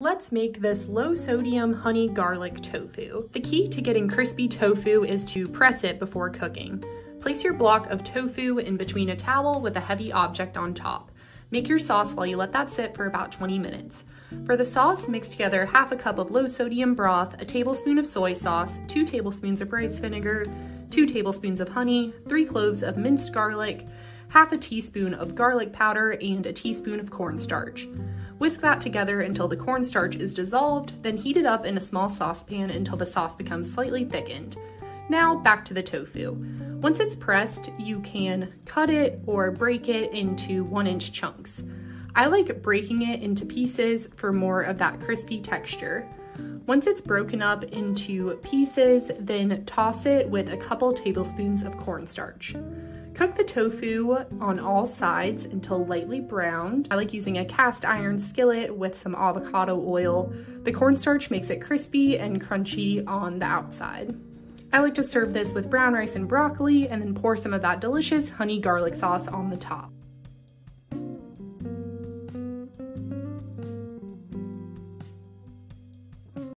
Let's make this low-sodium honey garlic tofu. The key to getting crispy tofu is to press it before cooking. Place your block of tofu in between a towel with a heavy object on top. Make your sauce while you let that sit for about 20 minutes. For the sauce, mix together 1/2 cup of low-sodium broth, 1 tablespoon of soy sauce, 2 tablespoons of rice vinegar, 2 tablespoons of honey, 3 cloves of minced garlic, 1/2 teaspoon of garlic powder, and 1 teaspoon of cornstarch. Whisk that together until the cornstarch is dissolved, then heat it up in a small saucepan until the sauce becomes slightly thickened. Now back to the tofu. Once it's pressed, you can cut it or break it into 1-inch chunks. I like breaking it into pieces for more of that crispy texture. Once it's broken up into pieces, then toss it with 2 tablespoons of cornstarch. Cook the tofu on all sides until lightly browned. I like using a cast iron skillet with some avocado oil. The cornstarch makes it crispy and crunchy on the outside. I like to serve this with brown rice and broccoli and then pour some of that delicious honey garlic sauce on the top.